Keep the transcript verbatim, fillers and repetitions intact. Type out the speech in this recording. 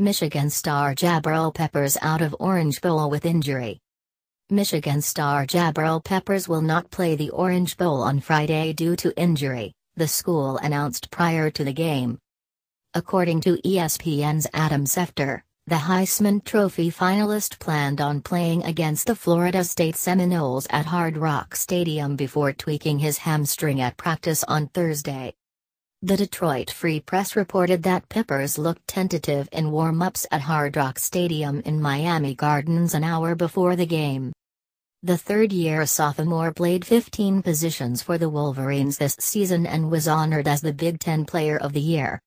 Michigan star Jabrill Peppers out of Orange Bowl with injury. Michigan star Jabrill Peppers will not play the Orange Bowl on Friday due to injury, the school announced prior to the game. According to E S P N's Adam Schefter, the Heisman Trophy finalist planned on playing against the Florida State Seminoles at Hard Rock Stadium before tweaking his hamstring at practice on Thursday. The Detroit Free Press reported that Peppers looked tentative in warm-ups at Hard Rock Stadium in Miami Gardens an hour before the game. The third-year sophomore played fifteen positions for the Wolverines this season and was honored as the Big Ten Player of the Year.